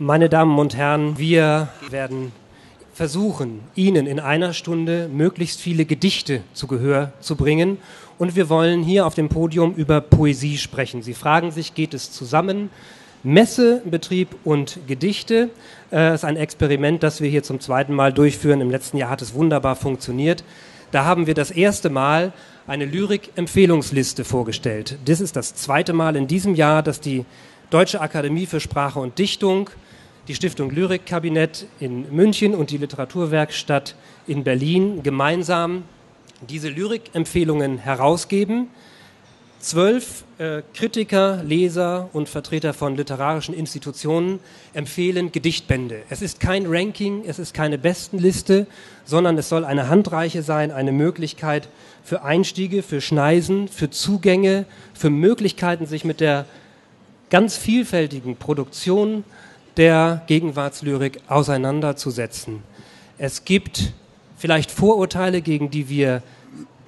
Meine Damen und Herren, wir werden versuchen, Ihnen in einer Stunde möglichst viele Gedichte zu Gehör zu bringen. Und wir wollen hier auf dem Podium über Poesie sprechen. Sie fragen sich, geht es zusammen? Messe, Betrieb und Gedichte. Das ist ein Experiment, das wir hier zum zweiten Mal durchführen. Im letzten Jahr hat es wunderbar funktioniert. Da haben wir das erste Mal eine Lyrik-Empfehlungsliste vorgestellt. Das ist das zweite Mal in diesem Jahr, dass die Deutsche Akademie für Sprache und Dichtung, die Stiftung Lyrik Kabinett in München und die Literaturwerkstatt in Berlin gemeinsam diese Lyrikempfehlungen herausgeben. 12 Kritiker, Leser und Vertreter von literarischen Institutionen empfehlen Gedichtbände. Es ist kein Ranking, es ist keine Bestenliste, sondern es soll eine Handreiche sein, eine Möglichkeit für Einstiege, für Schneisen, für Zugänge, für Möglichkeiten, sich mit der ganz vielfältigen Produktion der Gegenwartslyrik auseinanderzusetzen. Es gibt vielleicht Vorurteile, gegen die wir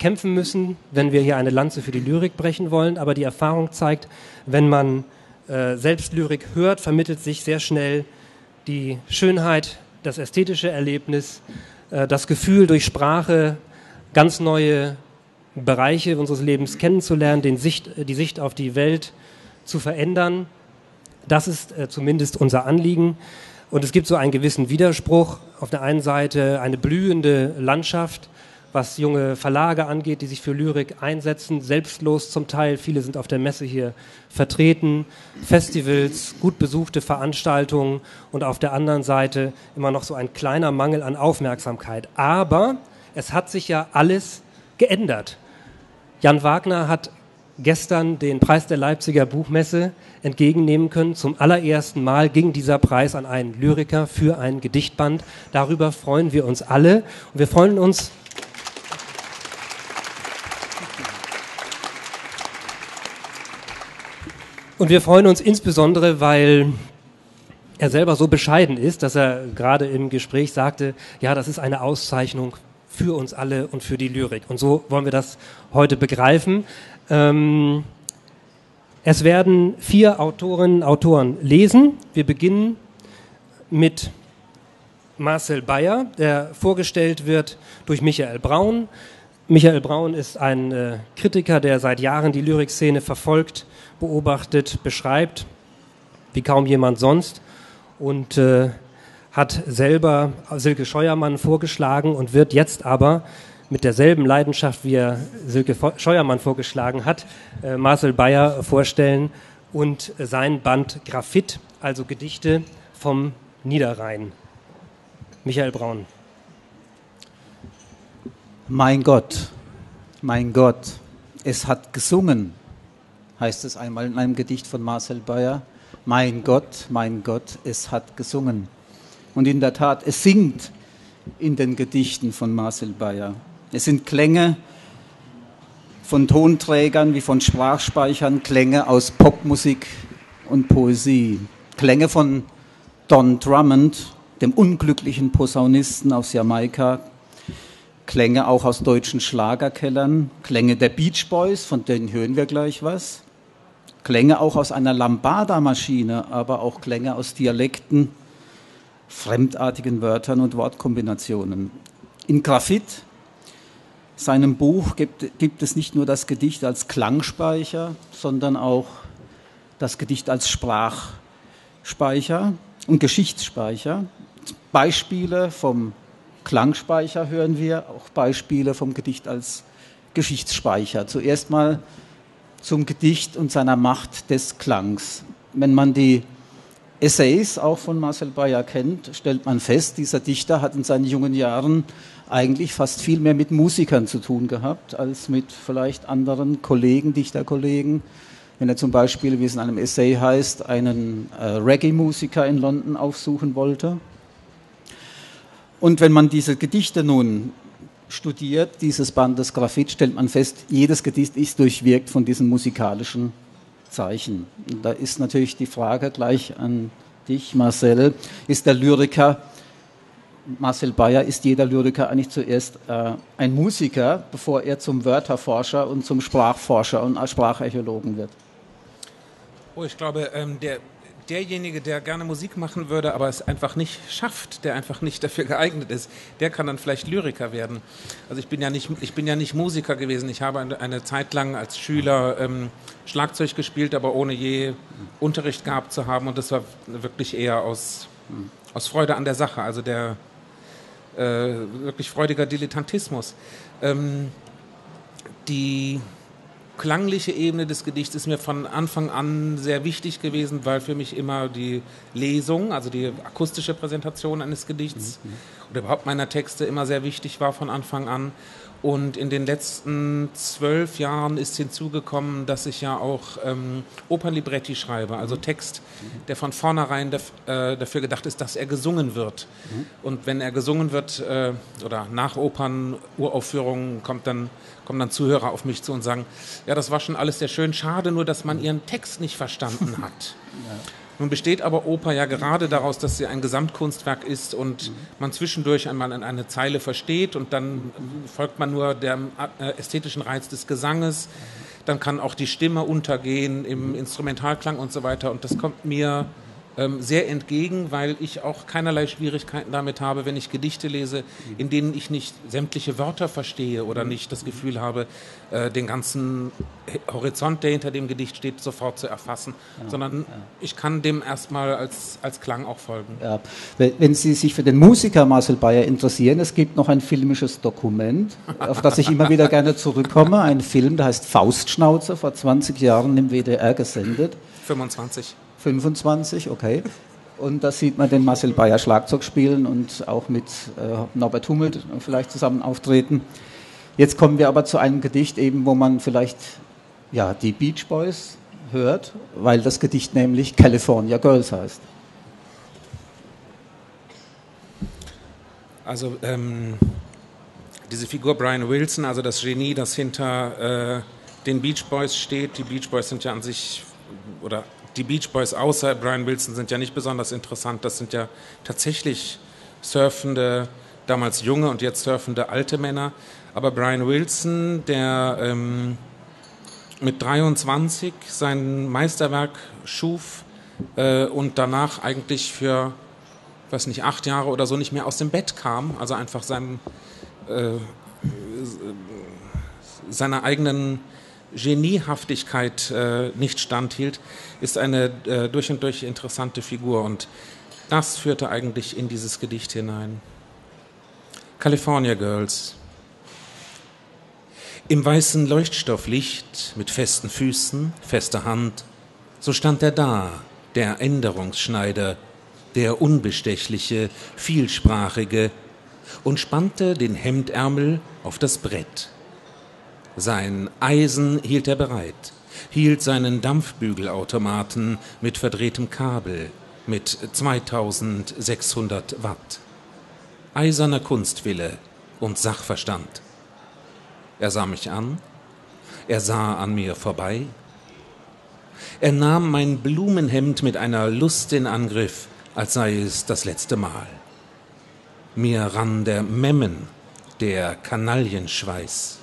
kämpfen müssen, wenn wir hier eine Lanze für die Lyrik brechen wollen, aber die Erfahrung zeigt, wenn man selbst Lyrik hört, vermittelt sich sehr schnell die Schönheit, das ästhetische Erlebnis, das Gefühl, durch Sprache ganz neue Bereiche unseres Lebens kennenzulernen, die Sicht auf die Welt zu verändern. Das ist zumindest unser Anliegen. Und es gibt so einen gewissen Widerspruch. Auf der einen Seite eine blühende Landschaft, was junge Verlage angeht, die sich für Lyrik einsetzen, selbstlos zum Teil. Viele sind auf der Messe hier vertreten. Festivals, gut besuchte Veranstaltungen und auf der anderen Seite immer noch so ein kleiner Mangel an Aufmerksamkeit. Aber es hat sich ja alles geändert. Jan Wagner hat gestern den Preis der Leipziger Buchmesse entgegennehmen können. Zum allerersten Mal ging dieser Preis an einen Lyriker für ein Gedichtband. Darüber freuen wir uns alle. Und wir freuen uns, insbesondere, weil er selber so bescheiden ist, dass er gerade im Gespräch sagte, ja, das ist eine Auszeichnung für uns alle und für die Lyrik. Und so wollen wir das heute begreifen. Es werden 4 Autorinnen und Autoren lesen. Wir beginnen mit Marcel Beyer, der vorgestellt wird durch Michael Braun. Michael Braun ist ein Kritiker, der seit Jahren die Lyrikszene verfolgt, beobachtet, beschreibt, wie kaum jemand sonst. Und hat selber Silke Scheuermann vorgeschlagen und wird jetzt aber mit derselben Leidenschaft, wie er Silke Scheuermann vorgeschlagen hat, Marcel Beyer vorstellen und sein Band Graphit, also Gedichte vom Niederrhein. Michael Braun. Mein Gott, es hat gesungen, heißt es einmal in einem Gedicht von Marcel Beyer. Mein Gott, es hat gesungen. Und in der Tat, es singt in den Gedichten von Marcel Beyer. Es sind Klänge von Tonträgern wie von Sprachspeichern, Klänge aus Popmusik und Poesie. Klänge von Don Drummond, dem unglücklichen Posaunisten aus Jamaika. Klänge auch aus deutschen Schlagerkellern. Klänge der Beach Boys, von denen hören wir gleich was. Klänge auch aus einer Lambada-Maschine, aber auch Klänge aus Dialekten, fremdartigen Wörtern und Wortkombinationen. In Graphit, seinem Buch, gibt es nicht nur das Gedicht als Klangspeicher, sondern auch das Gedicht als Sprachspeicher und Geschichtsspeicher. Beispiele vom Klangspeicher hören wir, auch Beispiele vom Gedicht als Geschichtsspeicher. Zuerst mal zum Gedicht und seiner Macht des Klangs. Wenn man die Essays auch von Marcel Beyer kennt, stellt man fest, dieser Dichter hat in seinen jungen Jahren eigentlich fast viel mehr mit Musikern zu tun gehabt, als mit vielleicht anderen Kollegen, Dichterkollegen. Wenn er zum Beispiel, wie es in einem Essay heißt, einen Reggae-Musiker in London aufsuchen wollte. Und wenn man diese Gedichte nun studiert, dieses Bandes Graphit, stellt man fest, jedes Gedicht ist durchwirkt von diesen musikalischen Zeichen. Und da ist natürlich die Frage gleich an dich, Marcel, ist der Lyriker Marcel Beyer, ist jeder Lyriker eigentlich zuerst ein Musiker, bevor er zum Wörterforscher und zum Sprachforscher und Spracharchäologen wird? Oh, ich glaube, derjenige, der gerne Musik machen würde, aber es einfach nicht schafft, der einfach nicht dafür geeignet ist, der kann dann vielleicht Lyriker werden. Also ich bin ja nicht Musiker gewesen. Ich habe eine Zeit lang als Schüler Schlagzeug gespielt, aber ohne je Unterricht gehabt zu haben. Und das war wirklich eher aus Freude an der Sache, also der wirklich freudiger Dilettantismus. Die klangliche Ebene des Gedichts ist mir von Anfang an sehr wichtig gewesen, weil für mich immer die Lesung, also die akustische Präsentation eines Gedichts oder überhaupt meiner Texte immer sehr wichtig war von Anfang an. Und in den letzten 12 Jahren ist hinzugekommen, dass ich ja auch Opernlibretti schreibe, also Text, der von vornherein dafür gedacht ist, dass er gesungen wird. Und wenn er gesungen wird oder nach Opern, Uraufführungen, kommen dann Zuhörer auf mich zu und sagen, ja, das war schon alles sehr schön, schade nur, dass man ihren Text nicht verstanden hat. Ja. Nun besteht aber Oper ja gerade daraus, dass sie ein Gesamtkunstwerk ist und man zwischendurch einmal eine Zeile versteht und dann folgt man nur dem ästhetischen Reiz des Gesanges. Dann kann auch die Stimme untergehen im Instrumentalklang und so weiter. Und das kommt mir sehr entgegen, weil ich auch keinerlei Schwierigkeiten damit habe, wenn ich Gedichte lese, in denen ich nicht sämtliche Wörter verstehe oder nicht das Gefühl habe, den ganzen Horizont, der hinter dem Gedicht steht, sofort zu erfassen, sondern ich kann dem erstmal als Klang auch folgen. Ja. Wenn Sie sich für den Musiker Marcel Beyer interessieren, es gibt noch ein filmisches Dokument, auf das ich immer wieder gerne zurückkomme, ein Film, der heißt Faustschnauze, vor 20 Jahren im WDR gesendet. 25, okay. Und da sieht man den Marcel Beyer Schlagzeug spielen und auch mit Norbert Hummel vielleicht zusammen auftreten. Jetzt kommen wir aber zu einem Gedicht, eben, wo man vielleicht ja, die Beach Boys hört, weil das Gedicht nämlich California Girls heißt. Also diese Figur Brian Wilson, also das Genie, das hinter den Beach Boys steht. Die Beach Boys sind ja an sich, oder die Beach Boys außer Brian Wilson sind ja nicht besonders interessant. Das sind ja tatsächlich surfende, damals junge und jetzt surfende alte Männer. Aber Brian Wilson, der mit 23 sein Meisterwerk schuf und danach eigentlich für, weiß nicht, 8 Jahre oder so nicht mehr aus dem Bett kam, also einfach seiner eigenen Geniehaftigkeit nicht standhielt, ist eine durch und durch interessante Figur. Und das führte eigentlich in dieses Gedicht hinein. California Girls. Im weißen Leuchtstofflicht, mit festen Füßen, fester Hand, so stand er da, der Änderungsschneider, der unbestechliche, vielsprachige, und spannte den Hemdärmel auf das Brett. Sein Eisen hielt er bereit, hielt seinen Dampfbügelautomaten mit verdrehtem Kabel mit 2600 Watt. Eiserner Kunstwille und Sachverstand. Er sah mich an, er sah an mir vorbei. Er nahm mein Blumenhemd mit einer Lust in Angriff, als sei es das letzte Mal. Mir rann der Memmen, der Kanaillenschweiß.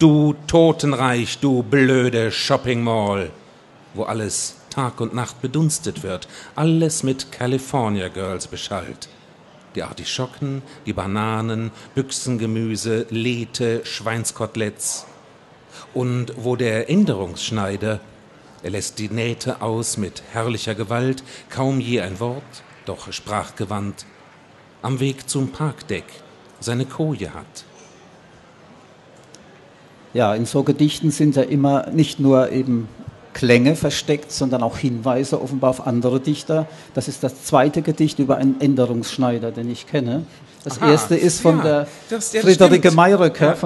Du Totenreich, du blöde Shopping Mall, wo alles Tag und Nacht bedunstet wird, alles mit California Girls beschallt. Die Artischocken, die Bananen, Büchsengemüse, Lete, Schweinskoteletts. Und wo der Änderungsschneider, er lässt die Nähte aus mit herrlicher Gewalt, kaum je ein Wort, doch sprachgewandt, am Weg zum Parkdeck seine Koje hat. Ja, in so Gedichten sind ja immer nicht nur eben Klänge versteckt, sondern auch Hinweise offenbar auf andere Dichter. Das ist das zweite Gedicht über einen Änderungsschneider, den ich kenne. Das erste ist von der Friederike Mayröcker,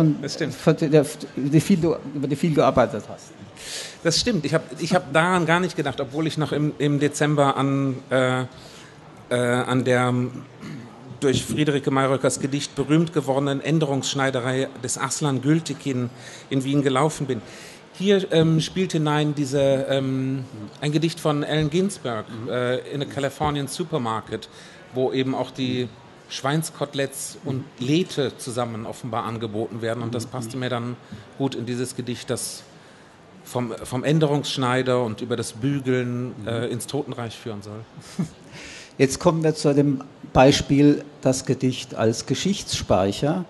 über die viel gearbeitet hast. Das stimmt, ich hab daran gar nicht gedacht, obwohl ich noch im Dezember an der durch Friederike Mayröckers Gedicht berühmt gewordenen Änderungsschneiderei des Aslan Gültikin in Wien gelaufen bin. Hier spielt hinein ein Gedicht von Allen Ginsberg, in a Californian Supermarket, wo eben auch die Schweinskoteletts und Lete zusammen offenbar angeboten werden. Und das passte mir dann gut in dieses Gedicht, das vom Änderungsschneider und über das Bügeln ins Totenreich führen soll. Jetzt kommen wir zu dem Beispiel, das Gedicht als Geschichtsspeicher,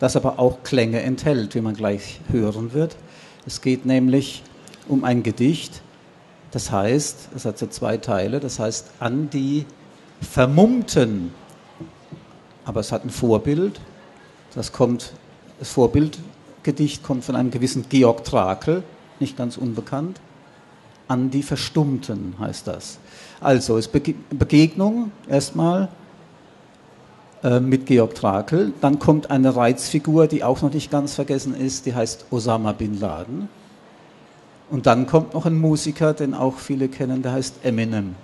das aber auch Klänge enthält, wie man gleich hören wird. Es geht nämlich um ein Gedicht, das heißt, es hat so zwei Teile, das heißt an die Vermummten, aber es hat ein Vorbild, das Vorbildgedicht kommt von einem gewissen Georg Trakl, nicht ganz unbekannt, an die Verstummten heißt das. Also es ist Begegnung erstmal mit Georg Trakl, dann kommt eine Reizfigur, die auch noch nicht ganz vergessen ist, die heißt Osama Bin Laden. Und dann kommt noch ein Musiker, den auch viele kennen, der heißt Eminem.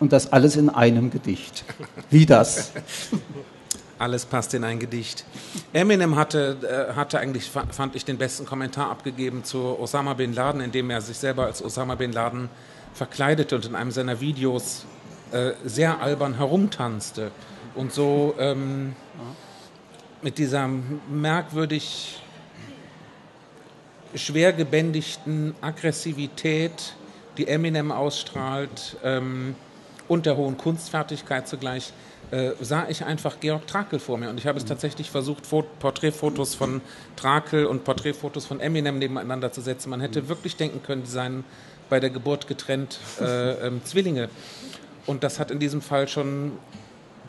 Und das alles in einem Gedicht. Wie das? Alles passt in ein Gedicht. Eminem hatte eigentlich, fand ich, den besten Kommentar abgegeben zu Osama Bin Laden, indem er sich selber als Osama Bin Laden verkleidete und in einem seiner Videos sehr albern herumtanzte. Und so mit dieser merkwürdig schwer gebändigten Aggressivität, die Eminem ausstrahlt, und der hohen Kunstfertigkeit zugleich, sah ich einfach Georg Trakl vor mir. Und ich habe es tatsächlich versucht, Porträtfotos von Trakl und Porträtfotos von Eminem nebeneinander zu setzen. Man hätte wirklich denken können, die seien bei der Geburt getrennt Zwillinge. Und das hat in diesem Fall schon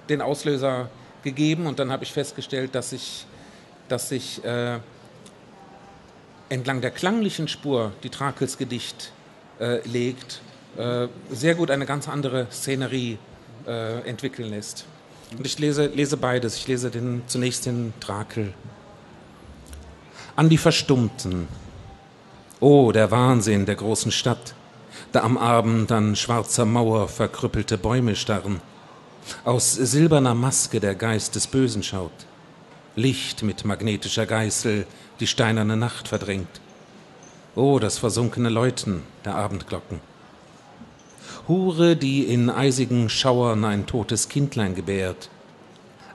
den Auslöser gegeben. Und dann habe ich festgestellt, dass ich entlang der klanglichen Spur, die Trakls Gedicht legt, sehr gut eine ganz andere Szenerie entwickeln lässt. Und ich lese beides. Ich lese zunächst den Trakl. An die Verstummten. Oh, der Wahnsinn der großen Stadt, da am Abend an schwarzer Mauer verkrüppelte Bäume starren, aus silberner Maske der Geist des Bösen schaut, Licht mit magnetischer Geißel die steinerne Nacht verdrängt. Oh, das versunkene Läuten der Abendglocken. Hure, die in eisigen Schauern ein totes Kindlein gebärt.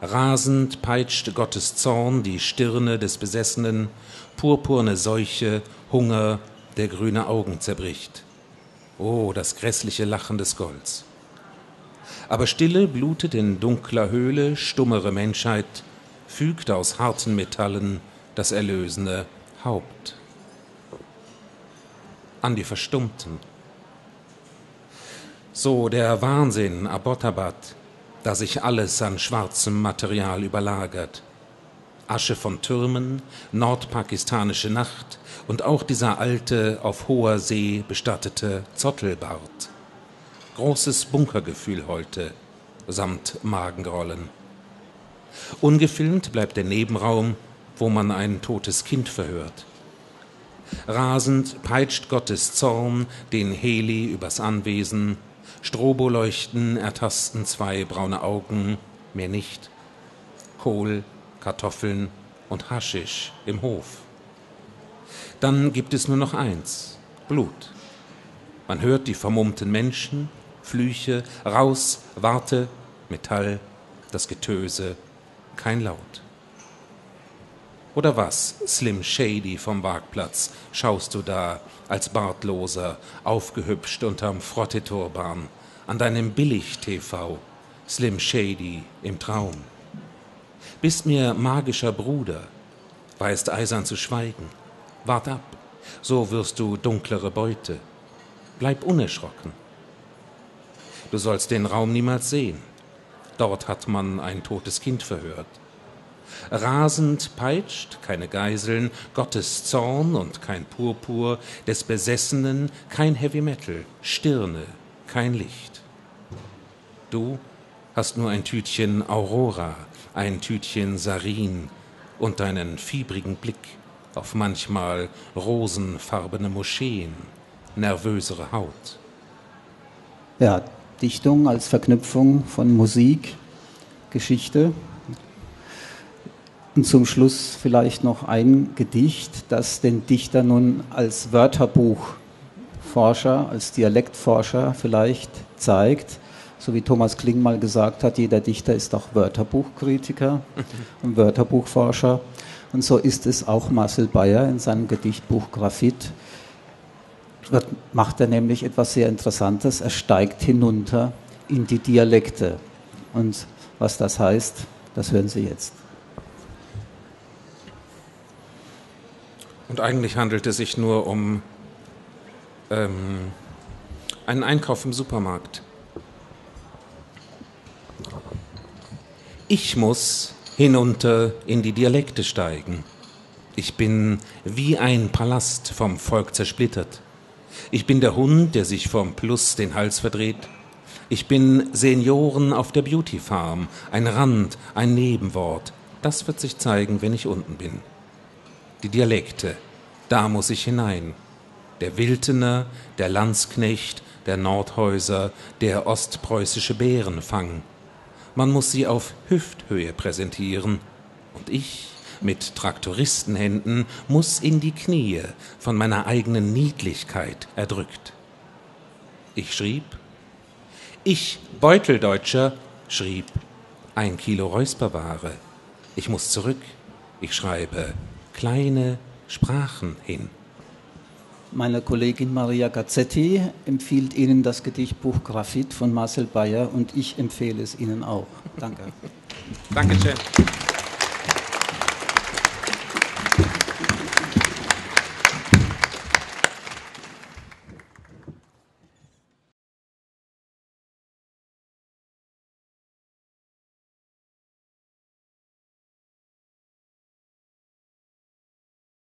Rasend peitscht Gottes Zorn die Stirne des Besessenen, purpurne Seuche, Hunger, der grüne Augen zerbricht. Oh, das grässliche Lachen des Golds. Aber Stille blutet in dunkler Höhle stummere Menschheit, fügt aus harten Metallen das erlösende Haupt. An die Verstummten. So der Wahnsinn Abbottabad, da sich alles an schwarzem Material überlagert. Asche von Türmen, nordpakistanische Nacht und auch dieser alte, auf hoher See bestattete Zottelbart. Großes Bunkergefühl heute, samt Magenrollen. Ungefilmt bleibt der Nebenraum, wo man ein totes Kind verhört. Rasend peitscht Gottes Zorn den Heli übers Anwesen, Stroboleuchten ertasten zwei braune Augen, mehr nicht. Kohl, Kartoffeln und Haschisch im Hof. Dann gibt es nur noch eins, Blut. Man hört die vermummten Menschen, Flüche, raus, warte, Metall, das Getöse, kein Laut. Oder was, Slim Shady vom Marktplatz, schaust du da als Bartloser, aufgehübscht unterm Frotteturban, an deinem Billig-TV, Slim Shady im Traum. Bist mir magischer Bruder, weißt eisern zu schweigen, wart ab, so wirst du dunklere Beute, bleib unerschrocken. Du sollst den Raum niemals sehen, dort hat man ein totes Kind verhört. Rasend peitscht, keine Geiseln, Gottes Zorn und kein Purpur, des Besessenen kein Heavy Metal, Stirne, kein Licht. Du hast nur ein Tütchen Aurora, ein Tütchen Sarin und deinen fiebrigen Blick auf manchmal rosenfarbene Moscheen, nervösere Haut. Ja, Dichtung als Verknüpfung von Musik, Geschichte. Und zum Schluss vielleicht noch ein Gedicht, das den Dichter nun als Wörterbuchforscher, als Dialektforscher vielleicht zeigt. So wie Thomas Kling mal gesagt hat, jeder Dichter ist auch Wörterbuchkritiker und Wörterbuchforscher. Und so ist es auch Marcel Beyer in seinem Gedichtbuch Graphit. macht er nämlich etwas sehr Interessantes. Er steigt hinunter in die Dialekte. Und was das heißt, das hören Sie jetzt. Und eigentlich handelt es sich nur um einen Einkauf im Supermarkt. Ich muss hinunter in die Dialekte steigen. Ich bin wie ein Palast vom Volk zersplittert. Ich bin der Hund, der sich vom Plus den Hals verdreht. Ich bin Senioren auf der Beauty Farm, ein Rand, ein Nebenwort. Das wird sich zeigen, wenn ich unten bin. Die Dialekte, da muss ich hinein. Der Wiltener, der Landsknecht, der Nordhäuser, der ostpreußische Bärenfang. Man muss sie auf Hüfthöhe präsentieren. Und ich, mit Traktoristenhänden, muss in die Knie, von meiner eigenen Niedlichkeit erdrückt. Ich schrieb, ich, Beuteldeutscher, schrieb, 1 Kilo Räusperware. Ich muss zurück, ich schreibe, kleine Sprachen hin. Meine Kollegin Maria Gazzetti empfiehlt Ihnen das Gedichtbuch Graphit von Marcel Beyer und ich empfehle es Ihnen auch. Danke. Dankeschön.